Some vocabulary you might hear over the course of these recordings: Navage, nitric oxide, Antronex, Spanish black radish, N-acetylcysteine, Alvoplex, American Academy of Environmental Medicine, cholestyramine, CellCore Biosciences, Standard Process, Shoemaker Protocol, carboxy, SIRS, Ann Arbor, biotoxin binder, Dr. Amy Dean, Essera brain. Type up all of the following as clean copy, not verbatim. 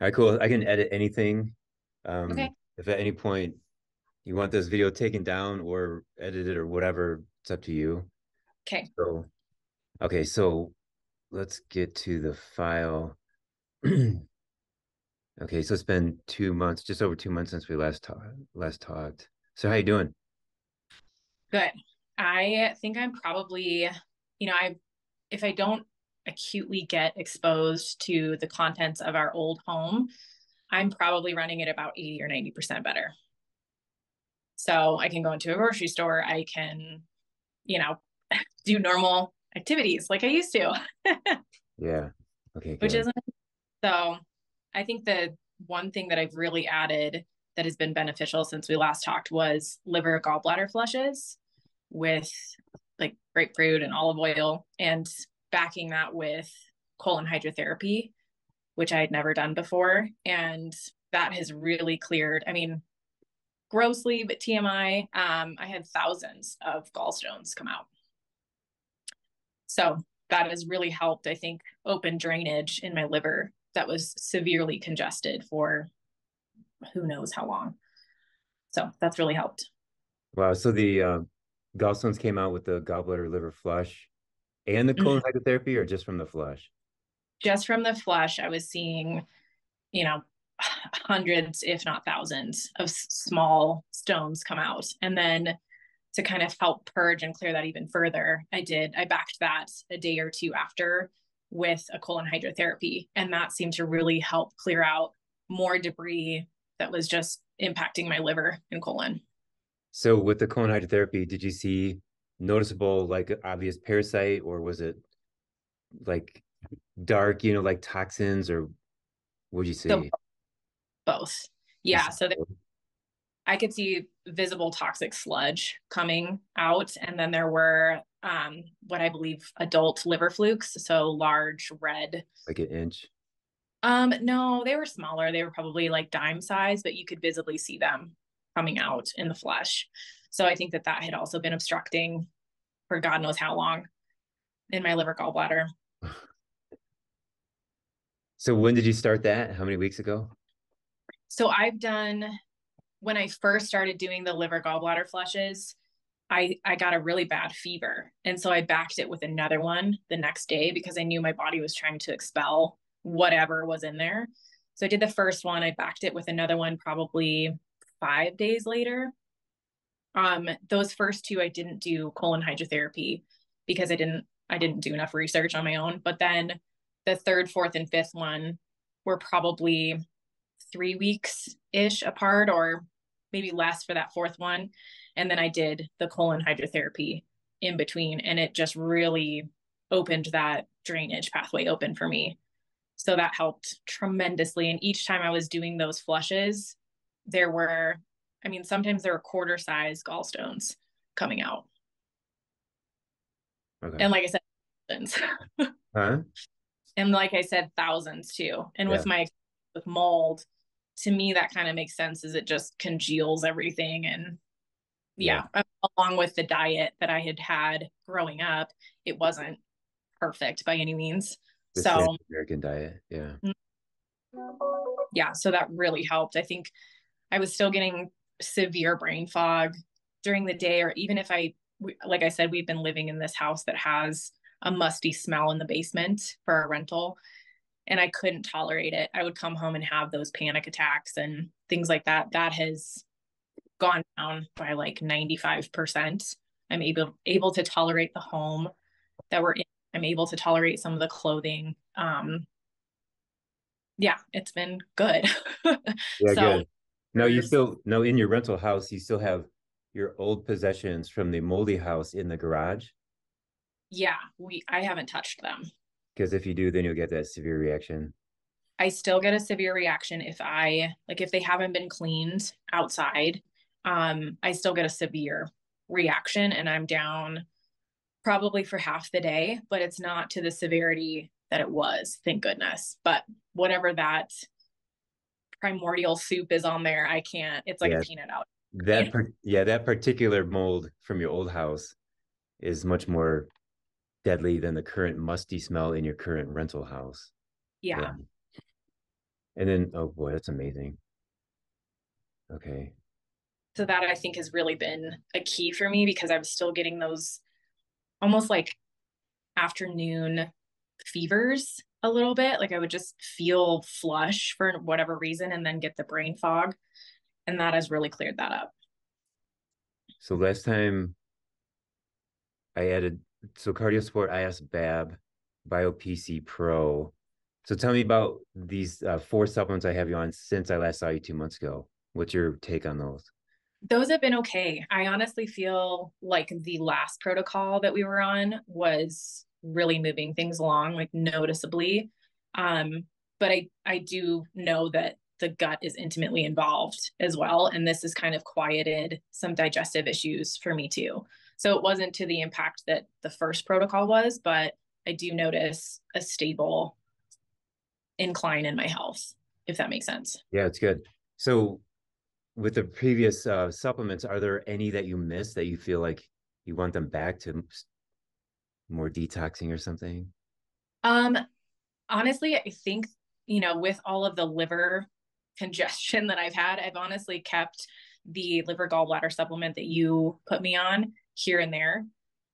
All right, cool. I can edit anything. Okay. If at any point you want this video taken down or edited or whatever, it's up to you. Okay. So, okay, so let's get to the file. Okay, so it's been 2 months, just over 2 months since we last talked. So how you doing? Good. I think I'm probably, you know, if I don't acutely get exposed to the contents of our old home, I'm probably running at about 80 or 90% better. So I can go into a grocery store. I can, you know, do normal activities like I used to. Yeah. Okay. Which isn't, so I think the one thing that I've really added that has been beneficial since we last talked was liver gallbladder flushes with like grapefruit and olive oil, and backing that with colon hydrotherapy, which I had never done before. And that has really cleared, I mean, grossly, but TMI, I had thousands of gallstones come out. So that has really helped, I think, open drainage in my liver that was severely congested for who knows how long. So that's really helped. Wow. So the gallstones came out with the gallbladder liver flush and the colon hydrotherapy, or just from the flush? Just from the flush, I was seeing, you know, hundreds, if not thousands of small stones come out. And then to kind of help purge and clear that even further, I backed that a day or two after with a colon hydrotherapy. And that seemed to really help clear out more debris that was just impacting my liver and colon. So with the colon hydrotherapy, did you see noticeable, like obvious parasite, or was it like dark, you know, like toxins, or what'd you see? So both. Yeah. So there, I could see visible toxic sludge coming out. And then there were what I believe adult liver flukes. So large red. Like an inch? No, they were smaller. They were probably like dime size, but you could visibly see them coming out in the flesh. So I think that that had also been obstructing for God knows how long in my liver gallbladder. So when did you start that? How many weeks ago? So I've done, when I first started doing the liver gallbladder flushes, I got a really bad fever. And so I backed it with another one the next day because I knew my body was trying to expel whatever was in there. So I did the first one. I backed it with another one probably 5 days later. Those first two, I didn't do colon hydrotherapy because I didn't do enough research on my own. But then the third, fourth, and fifth one were probably 3 weeks-ish apart, or maybe less for that fourth one. And then I did the colon hydrotherapy in between, and it just really opened that drainage pathway open for me. So that helped tremendously. And each time I was doing those flushes, there were, I mean, sometimes there were quarter-sized gallstones coming out. Okay. And like I said, thousands. Huh? And like I said, thousands too. And yeah, with mold, to me, that kind of makes sense, is it just congeals everything. And yeah, along with the diet that I had growing up, it wasn't perfect by any means. The so American diet. Yeah. Yeah. So that really helped. I think I was still getting severe brain fog during the day, or even if like I said, we've been living in this house that has a musty smell in the basement for a rental, and I couldn't tolerate it. I would come home and have those panic attacks and things like that. That has gone down by like 95%. I'm able to tolerate the home that we're in. I'm able to tolerate some of the clothing. Yeah, it's been good. Yeah, so, good. Now now in your rental house, you still have your old possessions from the moldy house in the garage? Yeah, I haven't touched them. Because if you do, then you'll get that severe reaction. I still get a severe reaction if they haven't been cleaned outside. I still get a severe reaction, and I'm down probably for half the day, but it's not to the severity that it was, thank goodness. But whatever that primordial soup is on there, I can't, it's like a peanut out. That particular mold from your old house is much more deadly than the current musty smell in your current rental house. Yeah. And then, oh boy, that's amazing. Okay. So that I think has really been a key for me, because I'm still getting those almost like afternoon fevers a little bit. Like I would just feel flush for whatever reason and then get the brain fog. And that has really cleared that up. So last time I added, so cardio sport, I asked BAB, BioPC Pro. So tell me about these 4 supplements I have you on since I last saw you 2 months ago. What's your take on those? Those have been okay. I honestly feel like the last protocol that we were on was really moving things along, like noticeably. But I do know that the gut is intimately involved as well. And this has kind of quieted some digestive issues for me too. So it wasn't to the impact that the first protocol was, but I do notice a stable incline in my health, if that makes sense. Yeah, it's good. So with the previous supplements, are there any that you missed that you feel like you want them back to more detoxing or something? Honestly, I think, you know, with all of the liver congestion that I've had, I've honestly kept the liver gallbladder supplement that you put me on here and there,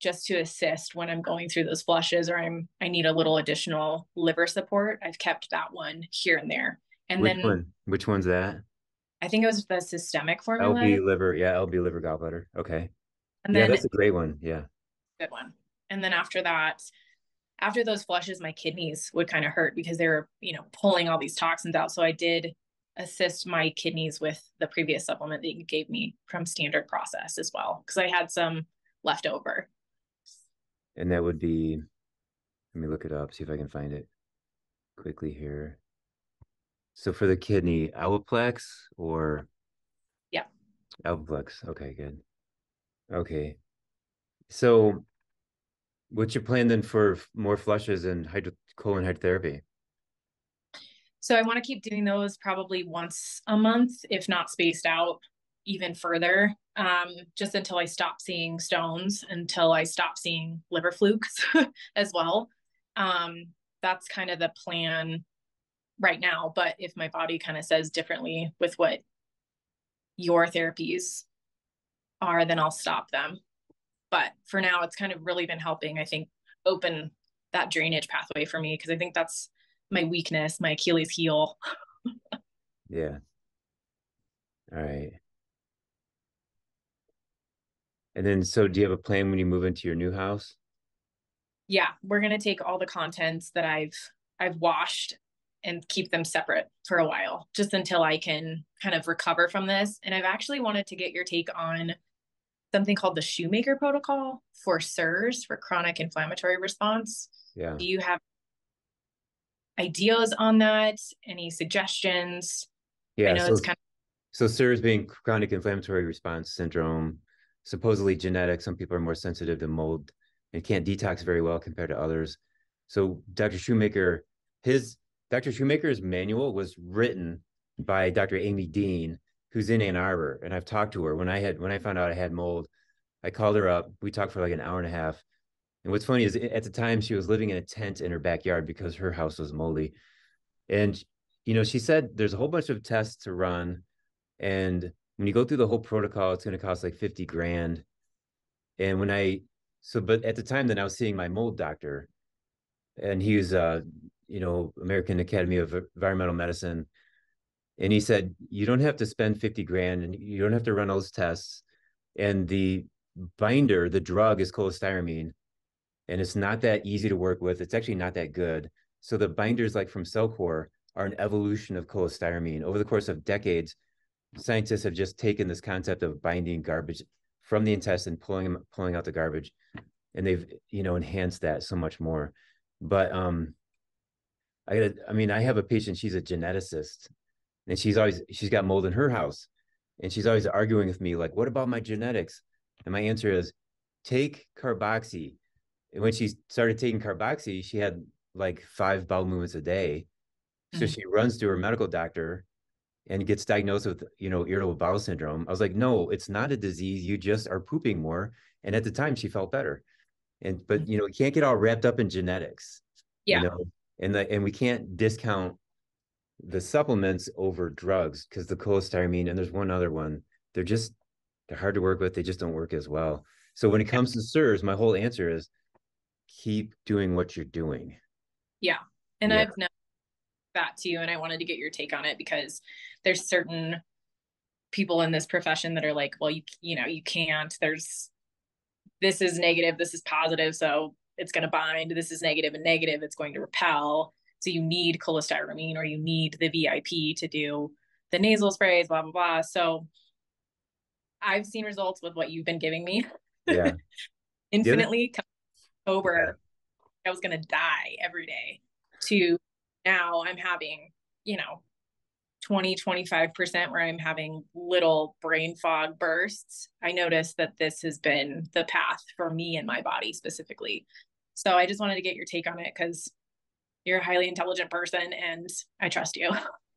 just to assist when I'm going through those flushes or I need a little additional liver support. I've kept that one here and there. And which one's that? I think it was the systemic formula. LB liver, yeah, LB liver gallbladder. Okay. And yeah, then that's a great one. Yeah. Good one. And then after that, after those flushes, my kidneys would kind of hurt because they were, you know, pulling all these toxins out. So I did assist my kidneys with the previous supplement that you gave me from Standard Process as well, because I had some left over. And that would be, let me look it up, see if I can find it quickly here. So for the kidney, Alvoplex or? Yeah. Alvoplex. Okay, good. Okay. So what's your plan then for more flushes and colon hydrotherapy? So I want to keep doing those probably once a month, if not spaced out even further, just until I stop seeing stones, until I stop seeing liver flukes as well. That's kind of the plan right now. But if my body kind of says differently with what your therapies are, then I'll stop them. But for now, it's kind of really been helping, I think, open that drainage pathway for me, because I think that's my weakness, my Achilles heel. Yeah. All right. And then, so do you have a plan when you move into your new house? Yeah, we're going to take all the contents that I've washed and keep them separate for a while, just until I can kind of recover from this. And I've actually wanted to get your take on something called the Shoemaker Protocol for SIRS, for chronic inflammatory response. Yeah. Do you have ideas on that? Any suggestions? Yeah, I know it's kind of... So SIRS being chronic inflammatory response syndrome, supposedly genetic. Some people are more sensitive to mold and can't detox very well compared to others. So Dr. Shoemaker's manual was written by Dr. Amy Dean, who's in Ann Arbor. And I've talked to her when I found out I had mold, I called her up. We talked for like an hour and a half. And what's funny is at the time she was living in a tent in her backyard because her house was moldy. And, you know, she said there's a whole bunch of tests to run. And when you go through the whole protocol, it's going to cost like 50 grand. And but at the time then I was seeing my mold doctor, and he was, you know, American Academy of Environmental Medicine. And he said, you don't have to spend 50 grand and you don't have to run all those tests. And the binder, the drug, is cholestyramine, and it's not that easy to work with. It's actually not that good. So the binders, like from CellCore, are an evolution of cholestyramine. Over the course of decades, scientists have just taken this concept of binding garbage from the intestine, pulling out the garbage, and they've, you know, enhanced that so much more. But I have a patient, she's a geneticist, and she's got mold in her house, and she's always arguing with me, like, what about my genetics? And my answer is, take carboxy. And when she started taking carboxy, she had like 5 bowel movements a day. So she runs to her medical doctor and gets diagnosed with, you know, irritable bowel syndrome. I was like, no, it's not a disease. You just are pooping more. And at the time she felt better. But you know, we can't get all wrapped up in genetics. Yeah. You know? And we can't discount the supplements over drugs, because the cholestyramine, and there's one other one, they're hard to work with. They just don't work as well. So when it comes to SIRS, my whole answer is keep doing what you're doing. Yeah. And I've known that to you, and I wanted to get your take on it, because there's certain people in this profession that are like, well, you can't, this is negative, this is positive, so it's going to bind. This is negative and negative, it's going to repel. So you need cholestyramine, or you need the VIP to do the nasal sprays, blah, blah, blah. So I've seen results with what you've been giving me. Yeah. Infinitely sober. Yeah. I was going to die every day, to now I'm having, 20, 25% where I'm having little brain fog bursts. I noticed that this has been the path for me and my body specifically. So I just wanted to get your take on it, because you're a highly intelligent person and I trust you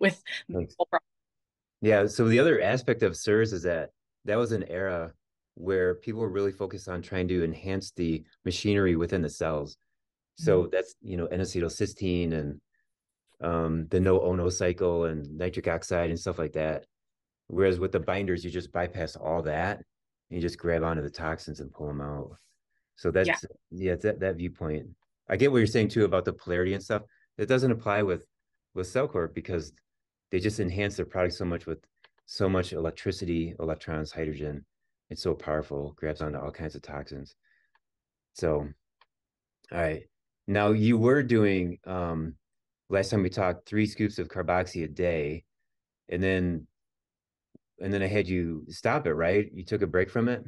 with the whole problem. Yeah. So the other aspect of SIRS is that was an era where people were really focused on trying to enhance the machinery within the cells. So that's, N-acetylcysteine and the no-ono cycle and nitric oxide and stuff like that. Whereas with the binders, you just bypass all that and you just grab onto the toxins and pull them out. So that's, it's that viewpoint. I get what you're saying too about the polarity and stuff. It doesn't apply with CellCore, because they just enhance their product so much with so much electricity, electrons, hydrogen. It's so powerful, grabs onto all kinds of toxins. So, all right. Now you were doing, last time we talked, 3 scoops of carboxy a day, and then I had you stop it, right? You took a break from it?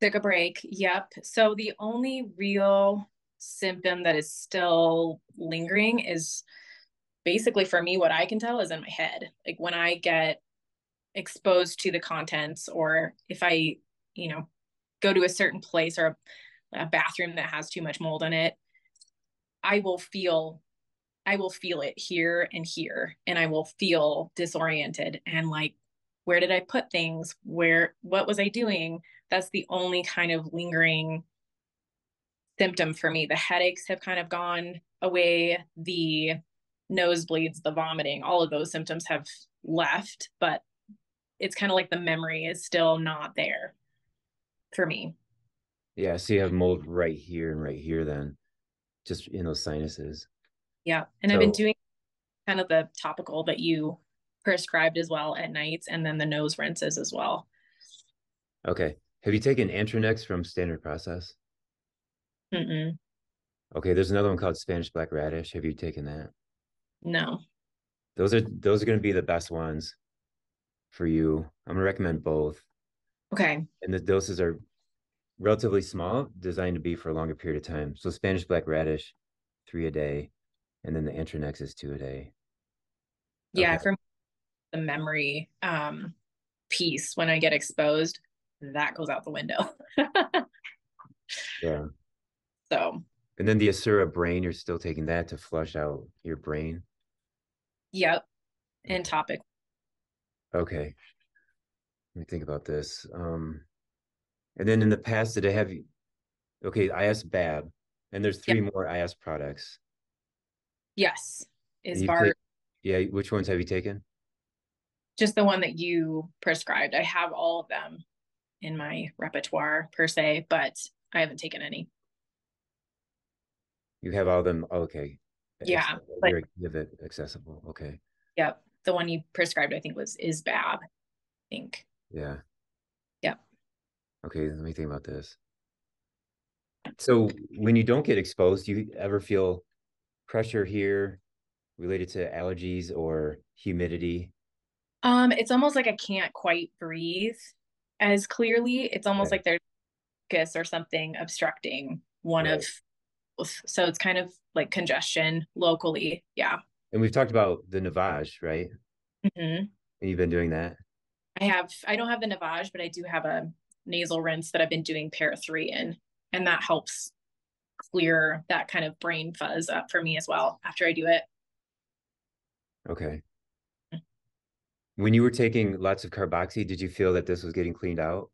Took a break. Yep. So the only real symptom that is still lingering is basically, for me, what I can tell is in my head. Like when I get exposed to the contents, or if I, go to a certain place or a bathroom that has too much mold in it, I will feel it here and here, and I will feel disoriented and like, where did I put things? What was I doing? That's the only kind of lingering symptom for me. The headaches have kind of gone away, the nosebleeds, the vomiting, all of those symptoms have left, but it's kind of like the memory is still not there for me. Yeah. So you have mold right here and right here then, just in those sinuses. Yeah. And so, I've been doing kind of the topical that you prescribed as well at nights, and then the nose rinses as well. Okay. Have you taken Antronex from Standard Process? Mm-mm. Okay. There's another one called Spanish black radish. Have you taken that? No. Those are going to be the best ones for you. I'm going to recommend both. Okay. And the doses are relatively small, designed to be for a longer period of time. So Spanish black radish, 3 a day. And then the Antronex is 2 a day. Okay. Yeah, from the memory piece, when I get exposed, that goes out the window. Yeah. So. And then the Essera brain, you're still taking that to flush out your brain? Yep. And topic. Okay. Let me think about this. And then in the past, did I have you? Okay, I asked BAB, and there's 3 more IS products. Yes. Which ones have you taken? Just the one that you prescribed. I have all of them in my repertoire per se, but I haven't taken any. You have all of them? Oh, okay. Yeah. Give it accessible. Okay. Yep. The one you prescribed, I think, is BAB, I think. Yeah. Yep. Okay. Let me think about this. So when you don't get exposed, do you ever feel pressure here related to allergies or humidity? It's almost like I can't quite breathe as clearly. It's almost like there's mucus or something obstructing one of both. So it's kind of like congestion locally. Yeah. And we've talked about the Navage, right? Mm-hmm. And you've been doing that? I don't have the Navage, but I do have a nasal rinse that I've been doing para-3 in, and that helps clear that kind of brain fuzz up for me as well after I do it. Okay. When you were taking lots of carboxy, did you feel that this was getting cleaned out?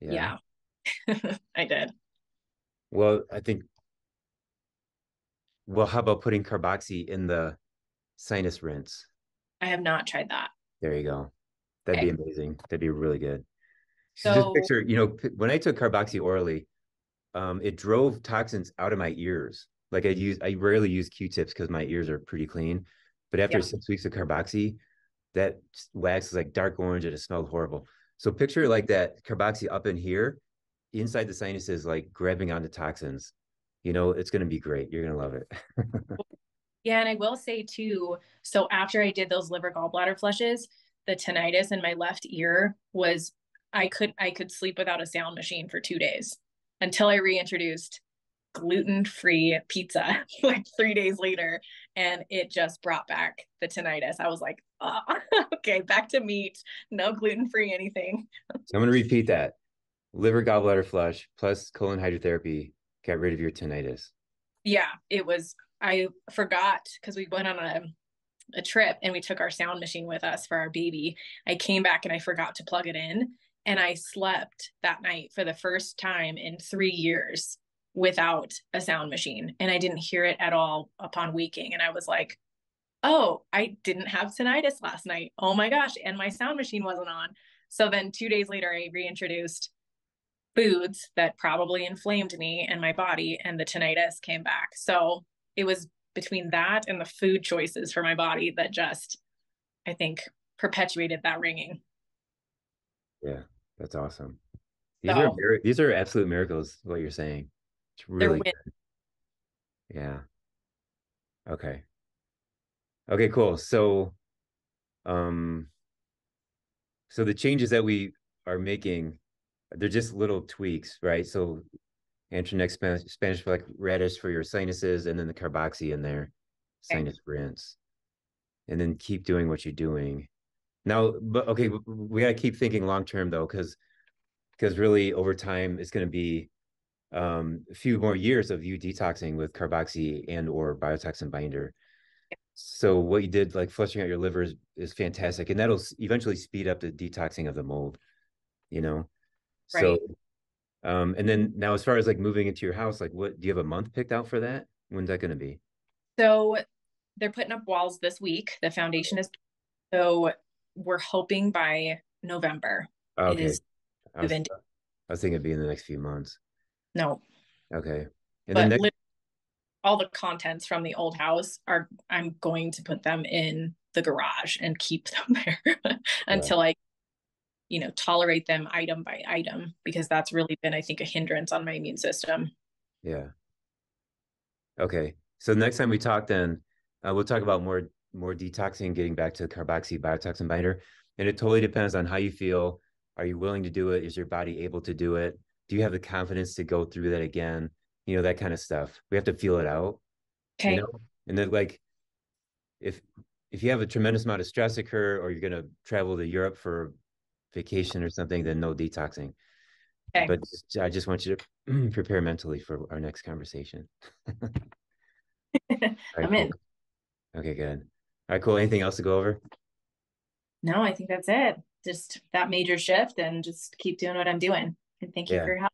Yeah. I did. Well, how about putting carboxy in the sinus rinse? I have not tried that. There you go. That'd be amazing. That'd be really good. So just picture, you know, when I took carboxy orally, it drove toxins out of my ears. Like I rarely use Q-tips because my ears are pretty clean. But after 6 weeks of carboxy, that wax is like dark orange and it smelled horrible. So picture like that carboxy up in here, inside the sinuses, like grabbing onto toxins. You know, it's going to be great. You're going to love it. Yeah. And I will say too, so after I did those liver gallbladder flushes, the tinnitus in my left ear was, I could sleep without a sound machine for 2 days until I reintroduced gluten-free pizza like 3 days later. And it just brought back the tinnitus. I was like, oh, okay, back to meat, no gluten-free anything. So I'm going to repeat that. Liver gallbladder flush plus colon hydrotherapy got rid of your tinnitus. Yeah, it was, I forgot because we went on a trip and we took our sound machine with us for our baby. I came back and I forgot to plug it in. And I slept that night for the first time in 3 years without a sound machine. And I didn't hear it at all upon waking. And I was like, oh, I didn't have tinnitus last night. Oh my gosh. And my sound machine wasn't on. So then 2 days later, I reintroduced foods that probably inflamed me and my body, and the tinnitus came back. So it was between that and the food choices for my body that just, I think, perpetuated that ringing. Yeah, that's awesome. These are absolute miracles, what you're saying. It's really good. Yeah. Okay. Okay, cool. So, so the changes that we are making, they're just little tweaks, right? So Antronex Spanish black radish for your sinuses, and then the carboxy in there, sinus rinse, and then keep doing what you're doing. Now, but okay, we got to keep thinking long-term though, because really over time, it's going to be a few more years of you detoxing with carboxy and or biotoxin binder. So what you did, like flushing out your liver is fantastic. And that'll eventually speed up the detoxing of the mold, you know? Right. So, and then now as far as like moving into your house, like what, do you have a month picked out for that? When's that going to be? So they're putting up walls this week. The foundation is, so we're hoping by November. Oh, okay. I was thinking it'd be in the next few months. No. Okay. And then all the contents from the old house are, I'm going to put them in the garage and keep them there until I, you know, tolerate them item by item, because that's really been, I think, a hindrance on my immune system. Yeah. Okay. So next time we talk, then we'll talk about more detoxing, getting back to carboxy biotoxin binder. And it totally depends on how you feel. Are you willing to do it? Is your body able to do it? Do you have the confidence to go through that again? You know, that kind of stuff. We have to feel it out. Okay. You know? And then like, if you have a tremendous amount of stress occur, or you're going to travel to Europe for vacation or something, then no detoxing. Okay. But I just want you to prepare mentally for our next conversation. Right, I'm in. Okay, good. All right, cool. Anything else to go over? No, I think that's it. Just that major shift and just keep doing what I'm doing. And thank you for your help.